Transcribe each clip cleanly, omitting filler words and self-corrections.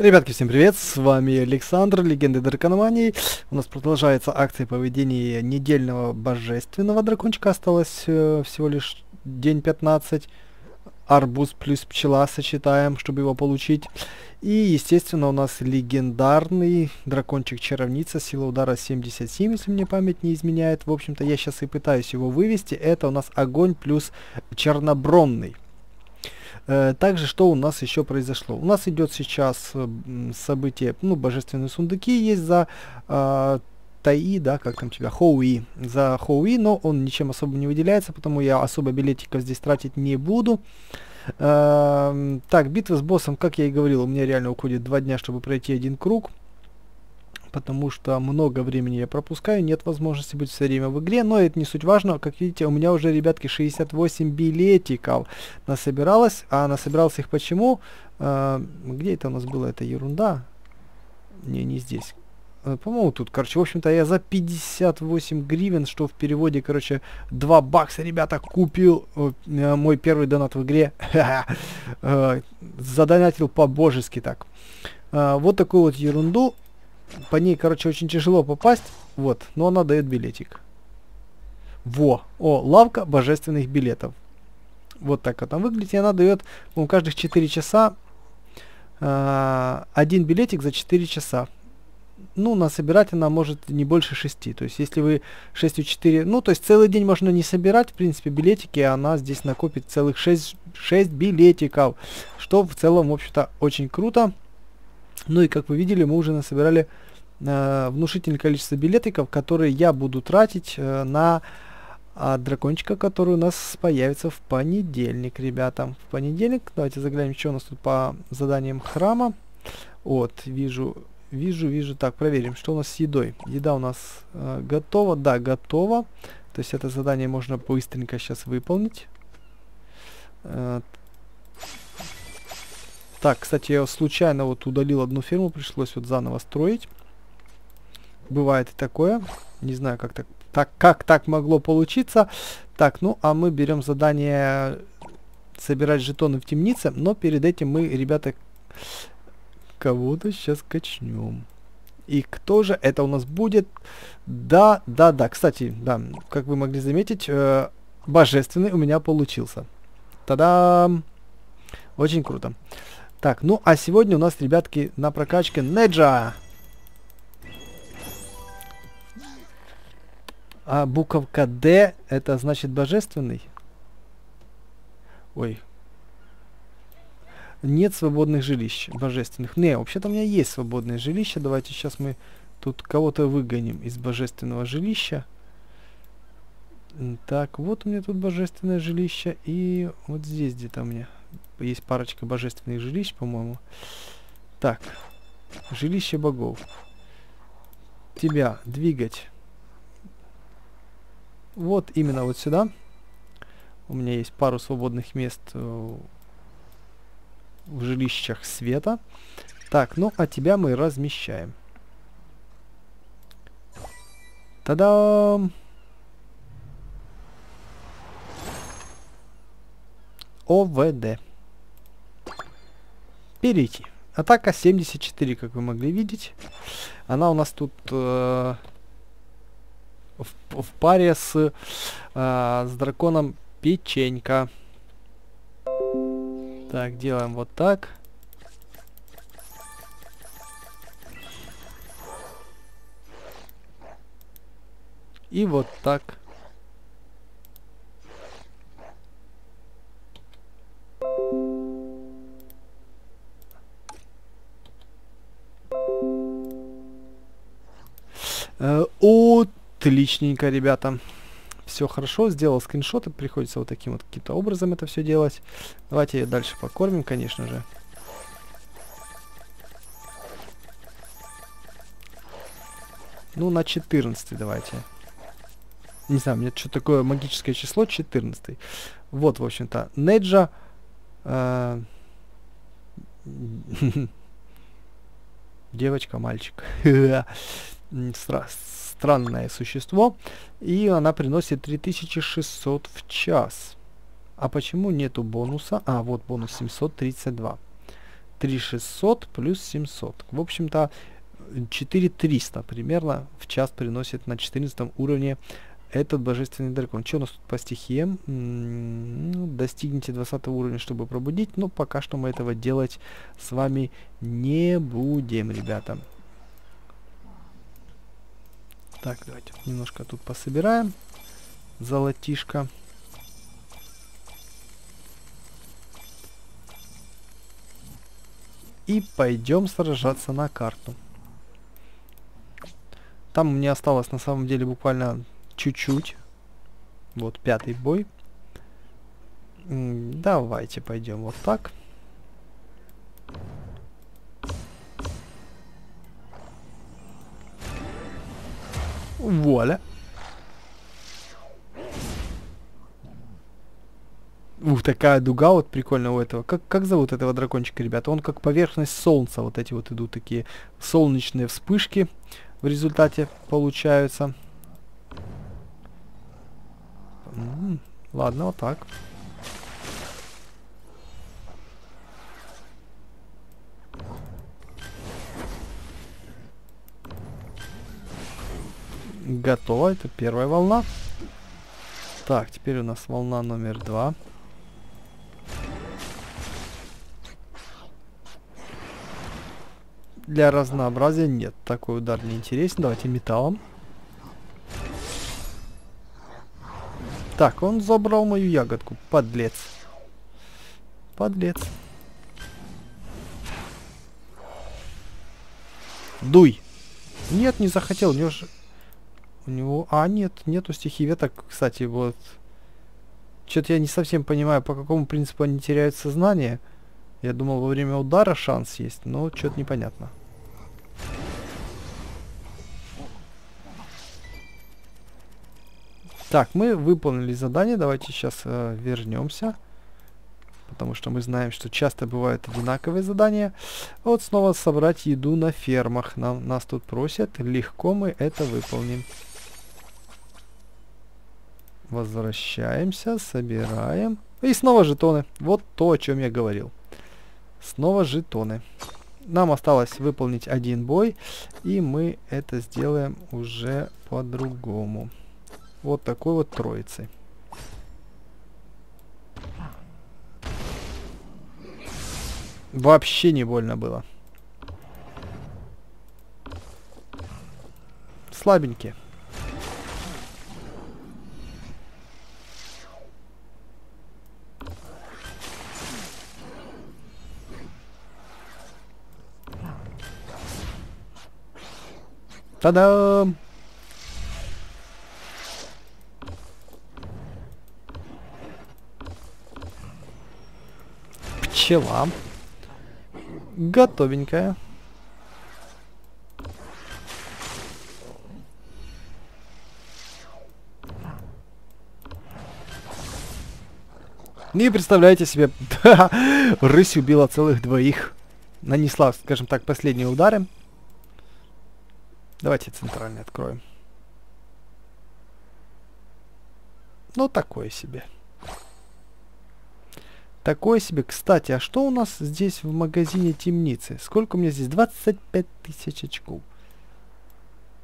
Ребятки, всем привет, с вами Александр, Легенды Дракономании. У нас продолжается акция поведения недельного божественного дракончика. Осталось всего лишь день 15. Арбуз плюс пчела сочетаем, чтобы его получить. И, естественно, у нас легендарный дракончик Чаровница. Сила удара 77, если мне память не изменяет. В общем-то, я сейчас и пытаюсь его вывести. Это у нас огонь плюс чернобронный. Также, что у нас еще произошло? У нас идет сейчас событие, ну, божественные сундуки есть за Таи, да, как там тебя, Хоуи. За Хоуи, но он ничем особо не выделяется, потому я особо билетиков здесь тратить не буду. Так, битва с боссом, как я и говорил, у меня реально уходит 2 дня, чтобы пройти один круг. Потому что много времени я пропускаю, нет возможности быть все время в игре, но это не суть важно. Как видите, у меня уже, ребятки, 68 билетиков насобиралось, а насобиралось их почему? Где это у нас было? Это ерунда? Не здесь. По-моему, тут, короче, в общем-то, я за 58 гривен, что в переводе, короче, 2 бакса, ребята, купил мой первый донат в игре. Задонатил по-божески так. Вот такую вот ерунду. По ней, короче, очень тяжело попасть. Вот, но она дает билетик. Во! О, лавка божественных билетов. Вот так вот она выглядит. И она дает, ну, каждых 4 часа один билетик за 4 часа. Ну, насобирать она может не больше 6. То есть, если вы 6 и 4, ну, то есть, целый день можно не собирать, в принципе, билетики, а она здесь накопит целых 6 билетиков. Что, в целом, в общем-то, очень круто. Ну и как вы видели, мы уже насобирали внушительное количество билетиков, которые я буду тратить на дракончика, который у нас появится в понедельник, ребята. В понедельник, давайте заглянем, что у нас тут по заданиям храма. Вот, вижу. Так, проверим, что у нас с едой. Еда у нас готова, да, готова. То есть это задание можно быстренько сейчас выполнить. Так, кстати, я случайно вот удалил одну ферму, пришлось вот заново строить. Бывает и такое. Не знаю, как так могло получиться. Так, ну, а мы берем задание собирать жетоны в темнице, но перед этим мы, ребята, кого-то сейчас качнем. И кто же это у нас будет? Да. Кстати, да, как вы могли заметить, божественный у меня получился. Та-дам! Очень круто. Так, ну а сегодня у нас, ребятки, на прокачке Нечжа. А буковка Д это значит божественный? Ой. Нет свободных жилищ божественных. Не, вообще-то у меня есть свободное жилище. Давайте сейчас мы тут кого-то выгоним из божественного жилища. Так, вот у меня тут божественное жилище. И вот здесь где-то у меня есть парочка божественных жилищ, по-моему. Так, жилище богов. Тебя двигать. Вот именно вот сюда. У меня есть пару свободных мест в жилищах света. Так, ну а тебя мы размещаем. Та-дам! ОВД. Перейти. Атака 74, как вы могли видеть. Она у нас тут в паре с драконом Печенька. Так, делаем вот так. И вот так. Отличненько, ребята. Все хорошо. Сделал скриншоты. Приходится вот таким вот каким-то образом это все делать. Давайте ее дальше покормим, конечно же. Ну, на 14 давайте. Не знаю, у меня что такое магическое число 14. Вот, в общем-то, Нечжа. Девочка, мальчик. Странное существо. И она приносит 3600 в час. А почему нету бонуса? А, вот бонус 732. 3600 плюс 700. В общем-то, 4300 примерно в час приносит на 14 уровне этот божественный дракон. Что у нас тут по стихиям? Достигните 20 уровня, чтобы пробудить, но пока что мы этого делать с вами не будем, ребята. Так, давайте немножко тут пособираем. Золотишко. И пойдем сражаться на карту. Там мне осталось на самом деле буквально чуть-чуть. Вот пятый бой. Давайте пойдем вот так. Вуаля. Ух, такая дуга вот прикольная у этого. Как зовут этого дракончика, ребята? Он как поверхность солнца. Вот эти вот идут такие солнечные вспышки в результате получаются. Ладно, вот так. Готово, это первая волна. Так, теперь у нас волна номер 2. Для разнообразия нет, такой удар не интересен. Давайте металлом. Так, он забрал мою ягодку, подлец. Подлец. Дуй. Нет, не захотел, у него же... У него... А, нет, нету стихии веток, кстати, вот. Что-то я не совсем понимаю, по какому принципу они теряют сознание. Я думал, во время удара шанс есть, но что-то непонятно. Так, мы выполнили задание, давайте сейчас вернемся. Потому что мы знаем, что часто бывают одинаковые задания. Вот снова собрать еду на фермах. Нас тут просят, легко мы это выполним. Возвращаемся, собираем. И снова жетоны. Вот то, о чем я говорил. Снова жетоны. Нам осталось выполнить один бой. И мы это сделаем уже по-другому. Вот такой вот троицей. Вообще не больно было. Слабенькие. Та-дам! Пчела. Готовенькая. Не представляете себе, рысь убила целых двоих. Нанесла, скажем так, последние удары. Давайте центральный откроем. Ну, такое себе. Такое себе. Кстати, а что у нас здесь в магазине темницы? Сколько у меня здесь? 25 тысяч очков.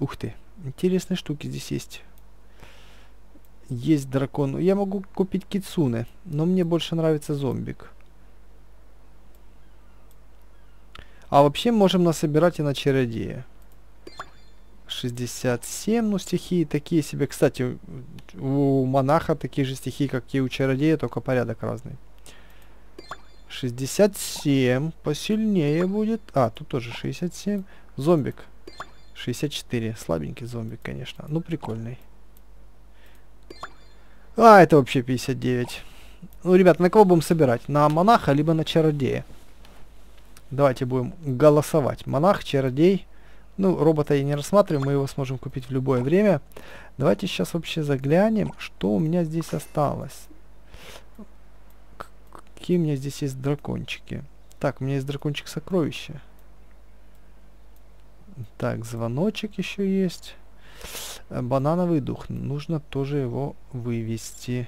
Ух ты. Интересные штуки здесь есть. Есть дракон. Я могу купить кицуны, но мне больше нравится зомбик. А вообще можем насобирать и на чародея. 67, ну стихии такие себе. Кстати, у монаха такие же стихии, как и у чародея, только порядок разный. 67, посильнее будет. А, тут тоже 67. Зомбик 64, слабенький зомбик, конечно, ну прикольный. А, это вообще 59. Ну, ребят, на кого будем собирать? На монаха, либо на чародея? Давайте будем голосовать. Монах, чародей. Ну, робота я не рассматриваю, мы его сможем купить в любое время. Давайте сейчас вообще заглянем, что у меня здесь осталось. Какие у меня здесь есть дракончики? Так, у меня есть дракончик сокровища. Так, звоночек еще есть. Банановый дух. Нужно тоже его вывести.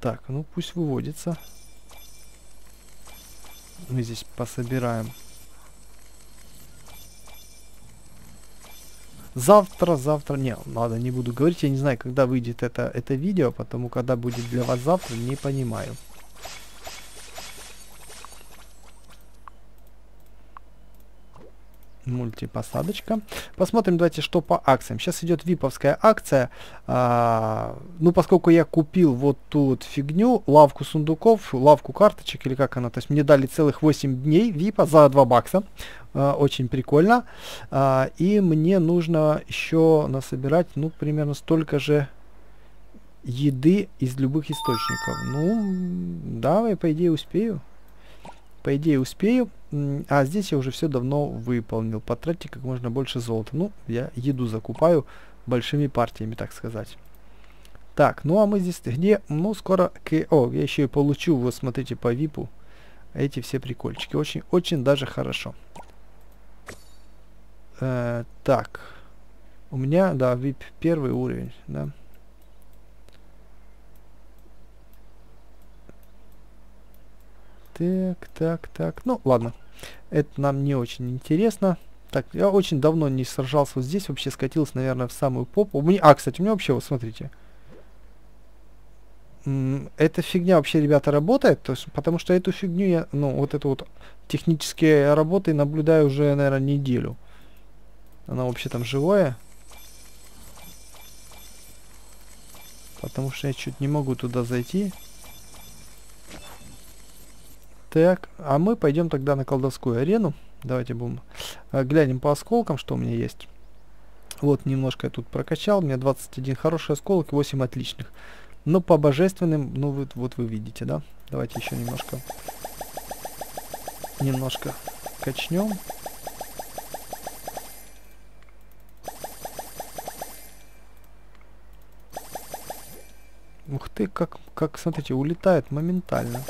Так, ну пусть выводится. мы здесь пособираем. Завтра, не, ладно, не буду говорить, я не знаю, когда выйдет это видео, потому когда будет для вас завтра, не понимаю. Мультипосадочка. Посмотрим, давайте, что по акциям. Сейчас идет виповская акция. Ну, поскольку я купил вот тут фигню, лавку сундуков, лавку карточек, или как она, то есть мне дали целых 8 дней випа за 2 бакса. Очень прикольно. И мне нужно еще насобирать, ну, примерно столько же еды из любых источников. Ну, давай, по идее, успею. По идее, успею. А здесь я уже все давно выполнил. Потратьте как можно больше золота. Ну, я еду закупаю большими партиями, так сказать. Так, ну а мы здесь где? Ну, скоро... О, я еще и получу, вот смотрите, по випу эти все прикольчики. Очень-очень даже хорошо. Так. У меня, да, вип первый уровень, да. Так. Ну, ладно. Это нам не очень интересно. Так, я очень давно не сражался вот здесь. Вообще скатился, наверное, в самую попу. Кстати, у меня вообще, вот смотрите. Эта фигня вообще, ребята, работает. То есть, потому что эту фигню я, ну, вот эту вот технические работы наблюдаю уже, наверное, неделю. Она вообще там живое. Потому что я чуть не могу туда зайти. Так, а мы пойдем тогда на колдовскую арену. Давайте будем глянем по осколкам, что у меня есть. Вот, немножко я тут прокачал. У меня 21 хороший осколок и 8 отличных. Но по божественным, ну, вот вы видите, да? Давайте еще немножко качнем. Ух ты, как, смотрите, улетает моментально.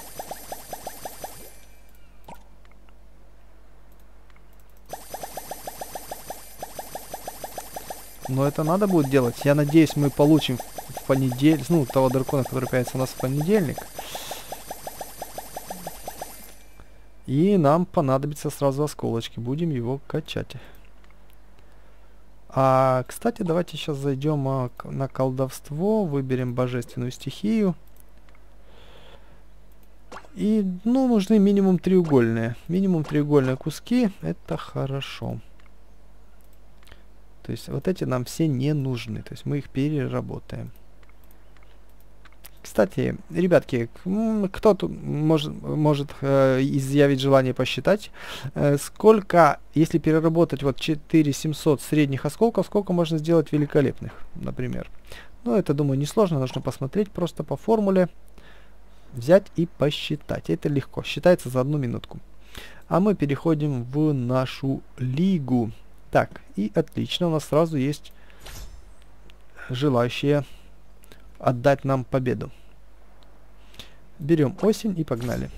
Но это надо будет делать. Я надеюсь, мы получим в понедельник, ну, того дракона, который появится у нас в понедельник. И нам понадобится сразу осколочки. Будем его качать. Кстати, давайте сейчас зайдем на колдовство. Выберем божественную стихию. И, ну, нужны минимум треугольные. Минимум треугольные куски. Это хорошо. То есть вот эти нам все не нужны. То есть мы их переработаем. Кстати, ребятки, кто-то может изъявить желание посчитать, сколько, если переработать вот 4700 средних осколков, сколько можно сделать великолепных, например. Ну, это, думаю, несложно. Нужно посмотреть просто по формуле. Взять и посчитать. Это легко. Считается за 1 минутку. А мы переходим в нашу лигу. Так, и отлично, у нас сразу есть желающие отдать нам победу. Берем осень и погнали.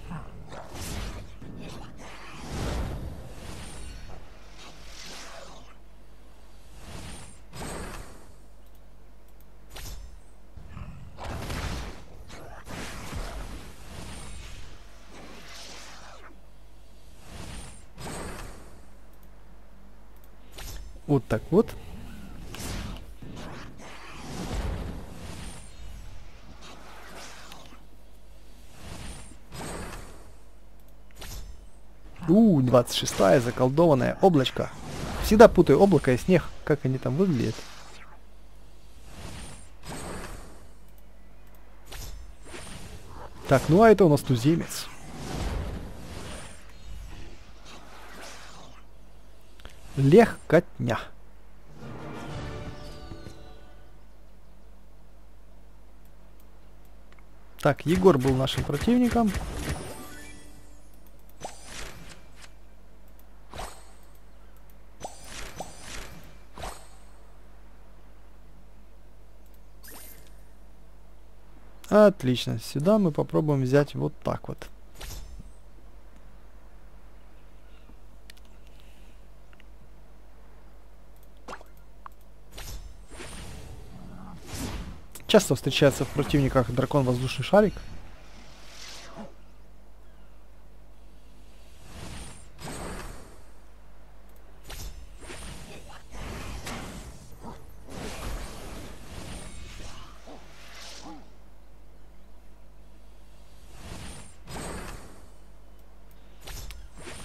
Вот так вот. У, 26-я заколдованная облачко. Всегда путаю облако и снег, как они там выглядят. Так, ну а это у нас туземец. Легкотня. Так, Егор был нашим противником. Отлично. Сюда мы попробуем взять вот так вот. Часто встречается в противниках дракон-воздушный шарик.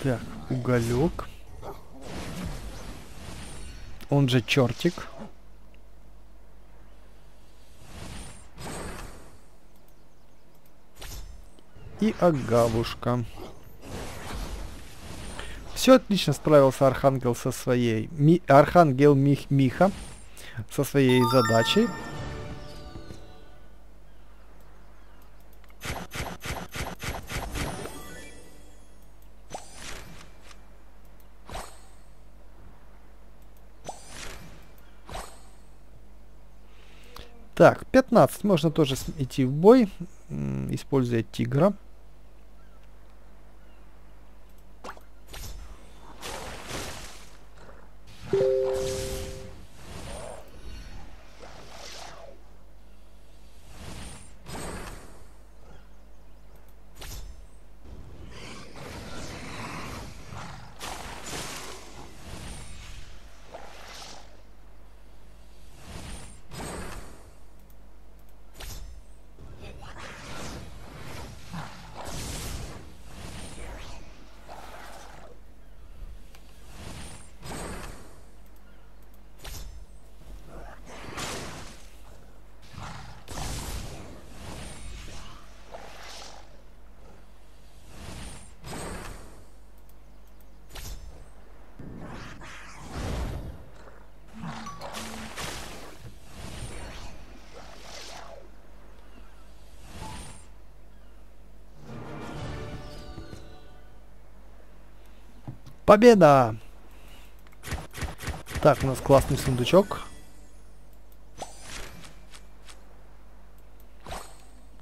Так, уголек. Он же чертик. И агавушка. Все отлично справился Архангел со своей... Архангел Миха со своей задачей. Так, 15. Можно тоже идти в бой, используя тигра. Победа! Так, у нас классный сундучок.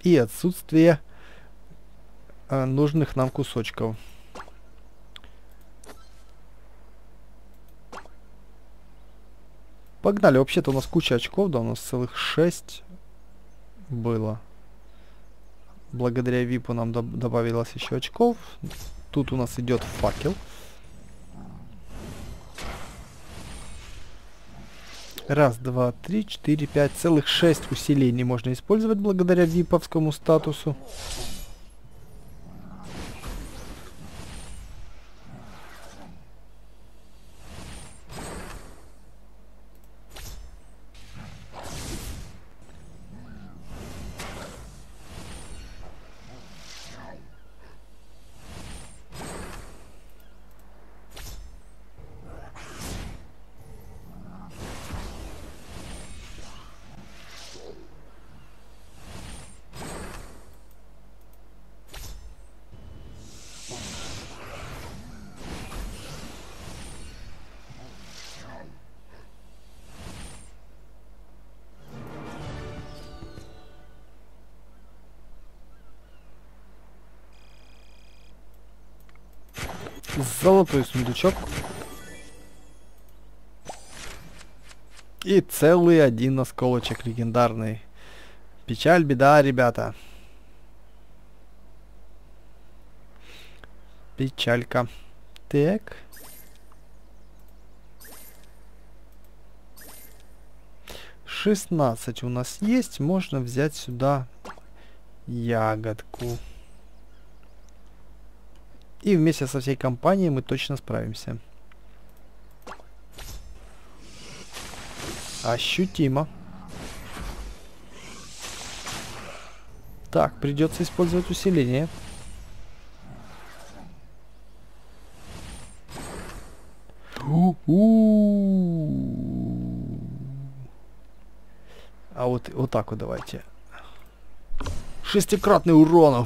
И отсутствие нужных нам кусочков. Погнали. Вообще-то у нас куча очков, да, у нас целых 6 было. Благодаря ВИПу нам добавилось еще очков. Тут у нас идет факел. Раз, два, три, четыре, пять. Целых 6 усилений можно использовать благодаря виповскому статусу. Золотой сундучок. И целый 1 осколочек легендарный. Печаль, беда, ребята. Печалька. Так. Шестнадцать у нас есть. Можно взять сюда ягодку. И вместе со всей компанией мы точно справимся. Ощутимо. Так, придется использовать усиление. А вот так вот давайте. 6-кратный урон.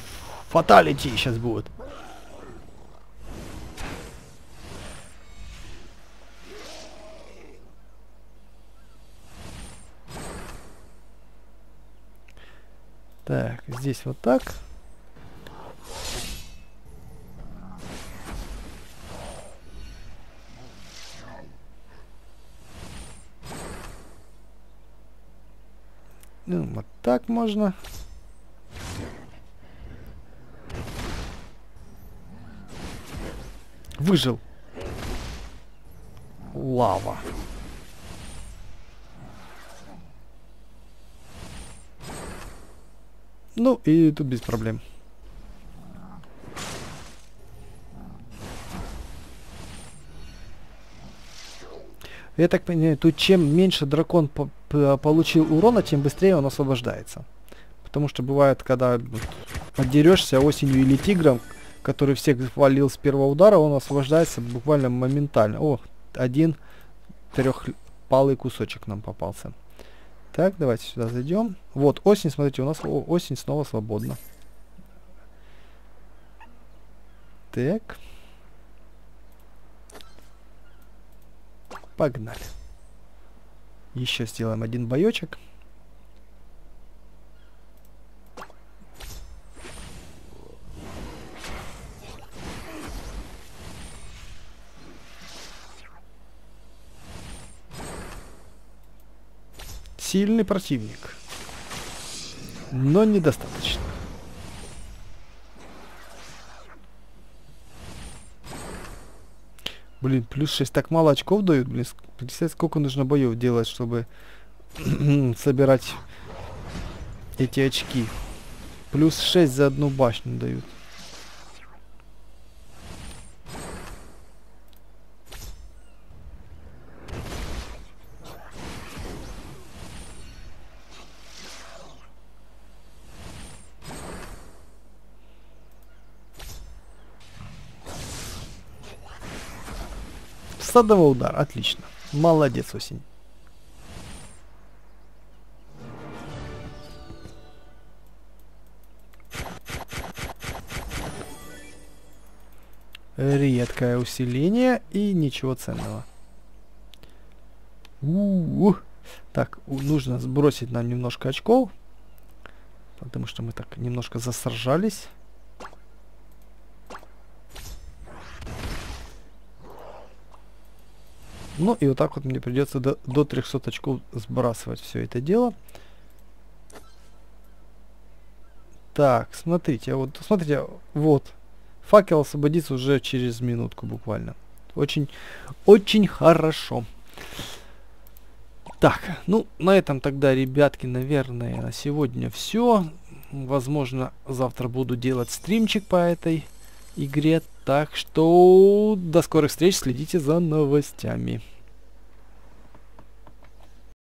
Фаталити сейчас будет. Так, здесь вот так. Ну, вот так можно. Выжил. Лава. Ну, и тут без проблем. Я так понимаю, тут чем меньше дракон получил урона, тем быстрее он освобождается. Потому что бывает, когда поддерешься осенью или тигром, который всех валил с первого удара, он освобождается буквально моментально. О, один трехпалый кусочек нам попался. Так, давайте сюда зайдем. Вот, осень, смотрите, у нас осень снова свободна. Так. Погнали. Еще сделаем один боечек. Сильный противник, но недостаточно. Блин, плюс 6 так мало очков дают, блин, представляете, сколько нужно боев делать, чтобы собирать эти очки. Плюс 6 за одну башню дают. Садовый удар, отлично. Молодец, осень. Редкое усиление и ничего ценного. Так, нужно сбросить нам немножко очков, потому что мы так немножко засоржались. Ну и вот так вот мне придется до 300 очков сбрасывать все это дело. Так, смотрите, вот, смотрите, вот. Факел освободится уже через минутку буквально. Очень, очень хорошо. Так, ну на этом тогда, ребятки, наверное, на сегодня все. Возможно, завтра буду делать стримчик по этой игре. Так что до скорых встреч, следите за новостями.